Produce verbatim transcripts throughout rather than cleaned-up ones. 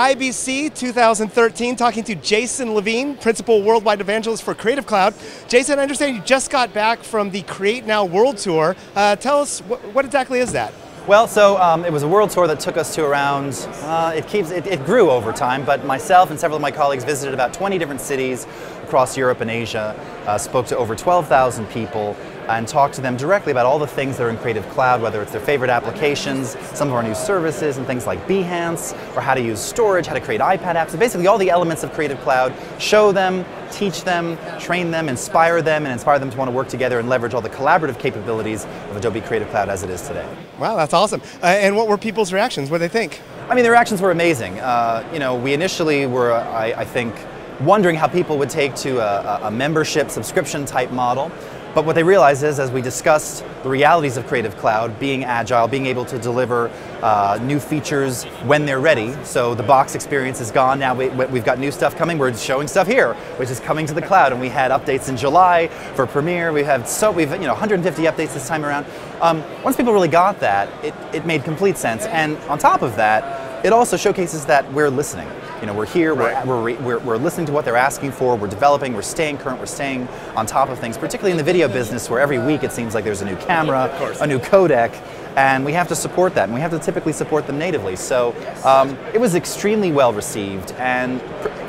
I B C two thousand thirteen, talking to Jason Levine, Principal Worldwide Evangelist for Creative Cloud. Jason, I understand you just got back from the Create Now World Tour. Uh, tell us, wh what exactly is that? Well, so um, it was a world tour that took us to around, uh, it, keeps, it, it grew over time, but myself and several of my colleagues visited about twenty different cities across Europe and Asia, uh, spoke to over twelve thousand people, and talked to them directly about all the things that are in Creative Cloud, whether it's their favorite applications, some of our new services and things like Behance, or how to use storage, how to create iPad apps, so basically all the elements of Creative Cloud, show them, teach them, train them, inspire them, and inspire them to want to work together and leverage all the collaborative capabilities of Adobe Creative Cloud as it is today. Wow, that's awesome. Uh, and what were people's reactions? What did they think? I mean, the reactions were amazing. Uh, you know, we initially were, I, I think, wondering how people would take to a, a membership subscription type model. But what they realized is, as we discussed the realities of Creative Cloud, being agile, being able to deliver uh, new features when they're ready. So the box experience is gone. Now we, we've got new stuff coming. We're showing stuff here, which is coming to the cloud. And we had updates in July for Premiere. We have so we've you know one hundred fifty updates this time around. Um, once people really got that, it, it made complete sense. And on top of that, it also showcases that we're listening. You know, we're here, right. we're, we're, we're, we're listening to what they're asking for, we're developing, we're staying current, we're staying on top of things, particularly in the video business where every week it seems like there's a new camera, a new codec, and we have to support that, and we have to typically support them natively. So um, it was extremely well received, and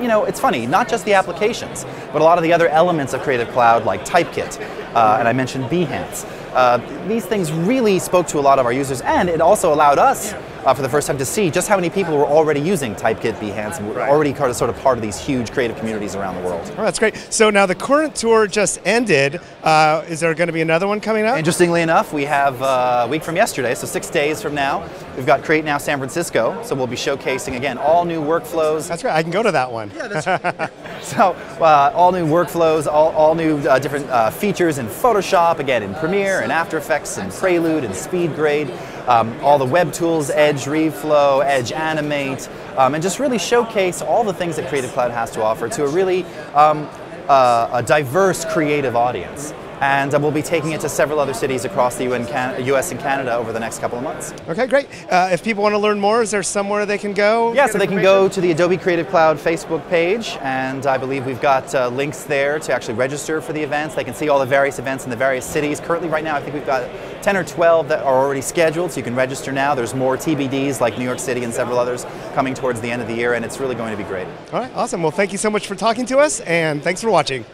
you know, it's funny, not just the applications, but a lot of the other elements of Creative Cloud like Typekit, uh, and I mentioned Behance. Uh, these things really spoke to a lot of our users, and it also allowed us uh, for the first time to see just how many people were already using Typekit, Behance, and were already kind of sort of part of these huge creative communities around the world. Oh, that's great. So now the current tour just ended. Uh, is there going to be another one coming up? Interestingly enough, we have uh, a week from yesterday, so six days from now, we've got Create Now San Francisco, so we'll be showcasing, again, all new workflows. That's right. I can go to that one. Yeah, that's right. So uh, all new workflows, all, all new uh, different uh, features in Photoshop, again, in Premiere, and After Effects, and Prelude, and SpeedGrade, um, all the web tools, Edge Reflow, Edge Animate, um, and just really showcase all the things that Creative Cloud has to offer to a really um, uh, a diverse creative audience. And uh, we'll be taking it to several other cities across the U S and Canada over the next couple of months. Okay, great. Uh, if people want to learn more, is there somewhere they can go? Yeah, so they can go to the Adobe Creative Cloud Facebook page, and I believe we've got uh, links there to actually register for the events. They can see all the various events in the various cities. Currently, right now, I think we've got ten or twelve that are already scheduled, so you can register now. There's more T B Ds like New York City and several others coming towards the end of the year, and it's really going to be great. All right, awesome. Well, thank you so much for talking to us, and thanks for watching.